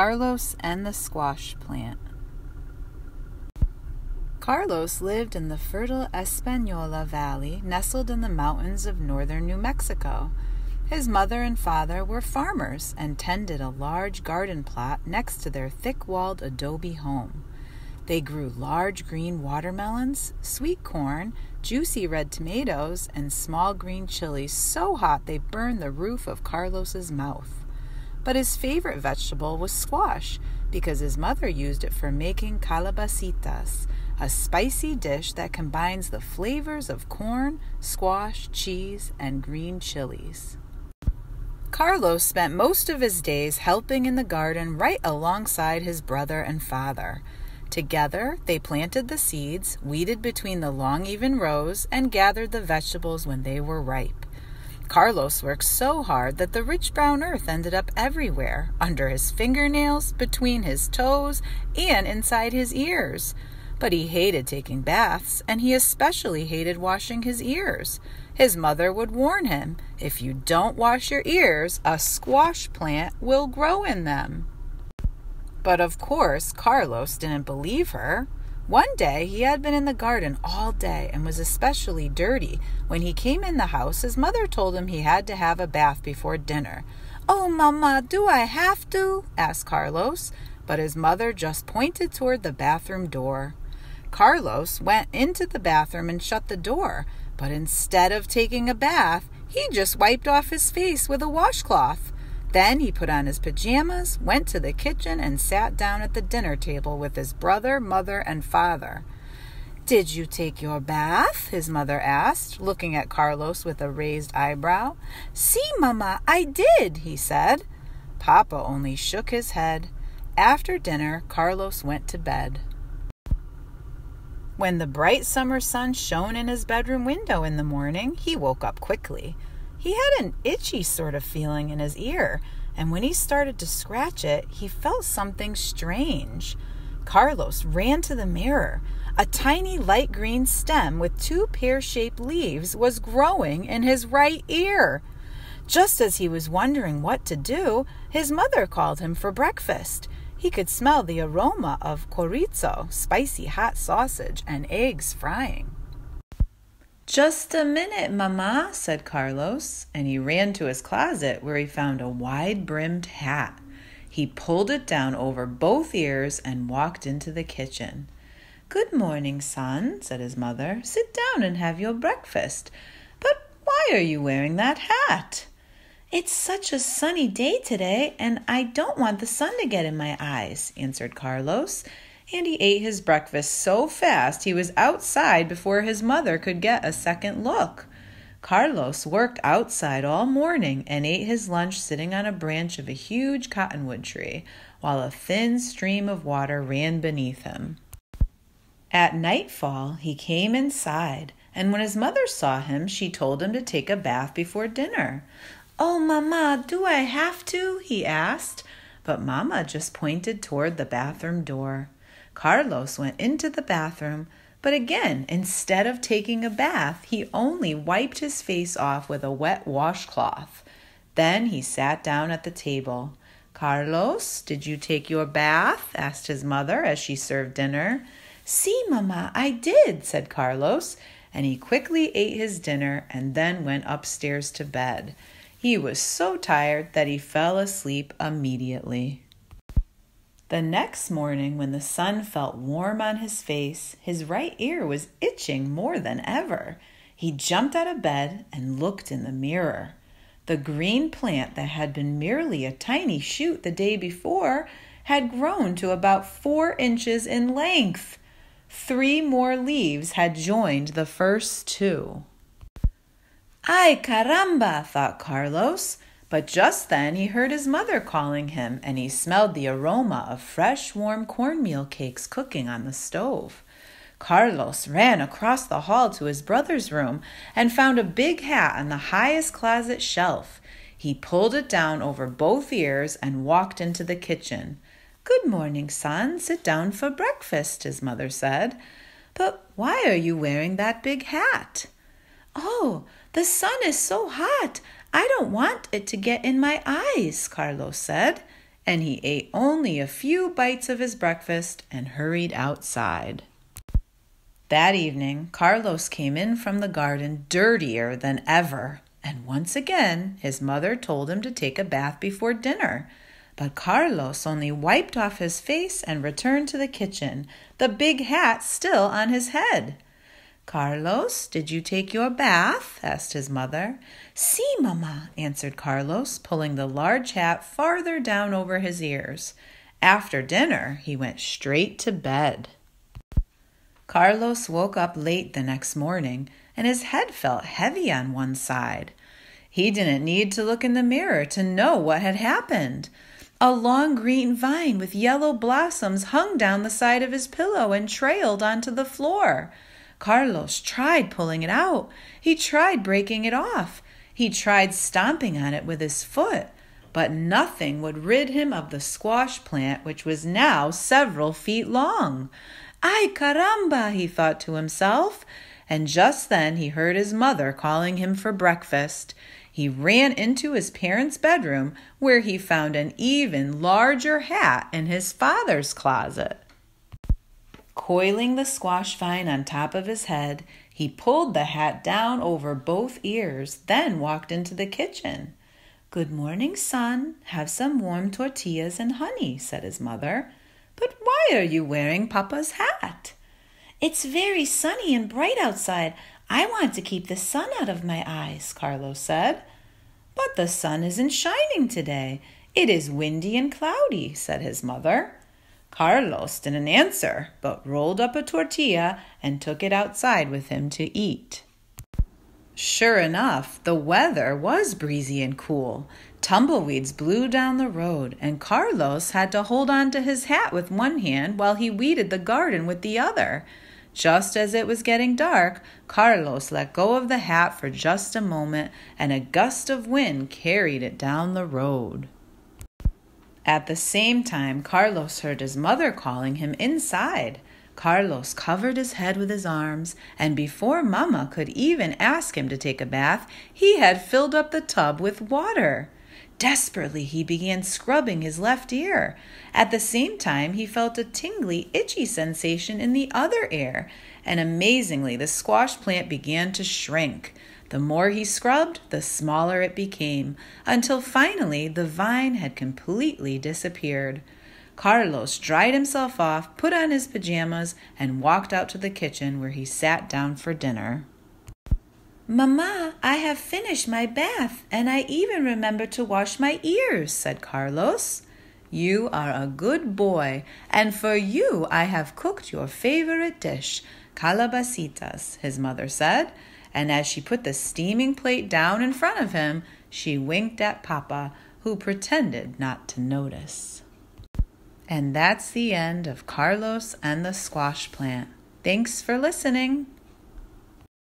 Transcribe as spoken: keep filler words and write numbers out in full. Carlos and the Squash Plant. Carlos lived in the fertile Espanola Valley, nestled in the mountains of northern New Mexico. His mother and father were farmers and tended a large garden plot next to their thick-walled adobe home. They grew large green watermelons, sweet corn, juicy red tomatoes, and small green chilies so hot they burned the roof of Carlos's mouth. But his favorite vegetable was squash because his mother used it for making calabacitas, a spicy dish that combines the flavors of corn, squash, cheese, and green chilies. Carlos spent most of his days helping in the garden right alongside his brother and father. Together, they planted the seeds, weeded between the long, even rows, and gathered the vegetables when they were ripe. Carlos worked so hard that the rich brown earth ended up everywhere, under his fingernails, between his toes, and inside his ears. But he hated taking baths, and he especially hated washing his ears. His mother would warn him, "If you don't wash your ears, a squash plant will grow in them." But of course, Carlos didn't believe her. One day, he had been in the garden all day and was especially dirty. When he came in the house, his mother told him he had to have a bath before dinner. "Oh, Mama, do I have to?" asked Carlos, but his mother just pointed toward the bathroom door. Carlos went into the bathroom and shut the door, but instead of taking a bath, he just wiped off his face with a washcloth. Then he put on his pajamas, went to the kitchen, and sat down at the dinner table with his brother, mother, and father. "Did you take your bath?" his mother asked, looking at Carlos with a raised eyebrow. "See, Mama, I did," he said. Papa only shook his head. After dinner, Carlos went to bed. When the bright summer sun shone in his bedroom window in the morning, he woke up quickly. He had an itchy sort of feeling in his ear, and when he started to scratch it, he felt something strange. Carlos ran to the mirror. A tiny light green stem with two pear-shaped leaves was growing in his right ear. Just as he was wondering what to do, his mother called him for breakfast. He could smell the aroma of chorizo, spicy hot sausage, and eggs frying. "Just a minute, Mama," said Carlos, and he ran to his closet where he found a wide-brimmed hat. He pulled it down over both ears and walked into the kitchen. "Good morning, son," said his mother. "Sit down and have your breakfast. But why are you wearing that hat?" "It's such a sunny day today, and I don't want the sun to get in my eyes," answered Carlos. And he ate his breakfast so fast he was outside before his mother could get a second look. Carlos worked outside all morning and ate his lunch sitting on a branch of a huge cottonwood tree, while a thin stream of water ran beneath him. At nightfall, he came inside, and when his mother saw him, she told him to take a bath before dinner. "Oh, Mama, do I have to?" he asked, but Mama just pointed toward the bathroom door. Carlos went into the bathroom, but again, instead of taking a bath, he only wiped his face off with a wet washcloth. Then he sat down at the table. "Carlos, did you take your bath?" asked his mother as she served dinner. "See, Mama, I did," said Carlos, and he quickly ate his dinner and then went upstairs to bed. He was so tired that he fell asleep immediately. The next morning, when the sun felt warm on his face, his right ear was itching more than ever. He jumped out of bed and looked in the mirror. The green plant that had been merely a tiny shoot the day before had grown to about four inches in length. Three more leaves had joined the first two. "Ay, caramba," thought Carlos. But just then he heard his mother calling him, and he smelled the aroma of fresh, warm cornmeal cakes cooking on the stove. Carlos ran across the hall to his brother's room and found a big hat on the highest closet shelf. He pulled it down over both ears and walked into the kitchen. "Good morning, son. Sit down for breakfast," his mother said. "But why are you wearing that big hat?" "Oh, the sun is so hot. I don't want it to get in my eyes," Carlos said, and he ate only a few bites of his breakfast and hurried outside. That evening, Carlos came in from the garden dirtier than ever, and once again his mother told him to take a bath before dinner. But Carlos only wiped off his face and returned to the kitchen, the big hat still on his head. "Carlos, did you take your bath?" asked his mother. "Si, Mama," answered Carlos, pulling the large hat farther down over his ears. After dinner, he went straight to bed. Carlos woke up late the next morning, and his head felt heavy on one side. He didn't need to look in the mirror to know what had happened. A long green vine with yellow blossoms hung down the side of his pillow and trailed onto the floor. Carlos tried pulling it out. He tried breaking it off. He tried stomping on it with his foot, but nothing would rid him of the squash plant, which was now several feet long. "Ay, caramba," he thought to himself, and just then he heard his mother calling him for breakfast. He ran into his parents' bedroom, where he found an even larger hat in his father's closet. Coiling the squash vine on top of his head, he pulled the hat down over both ears, then walked into the kitchen. "Good morning, son. Have some warm tortillas and honey," said his mother. "But why are you wearing Papa's hat?" "It's very sunny and bright outside. I want to keep the sun out of my eyes," Carlos said. "But the sun isn't shining today. It is windy and cloudy," said his mother. Carlos didn't answer, but rolled up a tortilla and took it outside with him to eat. Sure enough, the weather was breezy and cool. Tumbleweeds blew down the road, and Carlos had to hold on to his hat with one hand while he weeded the garden with the other. Just as it was getting dark, Carlos let go of the hat for just a moment, and a gust of wind carried it down the road. At the same time, Carlos heard his mother calling him inside. Carlos covered his head with his arms, and before Mama could even ask him to take a bath, he had filled up the tub with water. Desperately, he began scrubbing his left ear. At the same time, he felt a tingly, itchy sensation in the other ear, and amazingly, the squash plant began to shrink. The more he scrubbed, the smaller it became, until finally the vine had completely disappeared. Carlos dried himself off, put on his pajamas, and walked out to the kitchen, where he sat down for dinner. "Mama, I have finished my bath, and I even remembered to wash my ears," said Carlos. "You are a good boy, and for you I have cooked your favorite dish, calabacitas," his mother said, and as she put the steaming plate down in front of him, she winked at Papa, who pretended not to notice. And that's the end of Carlos and the Squash Plant. Thanks for listening.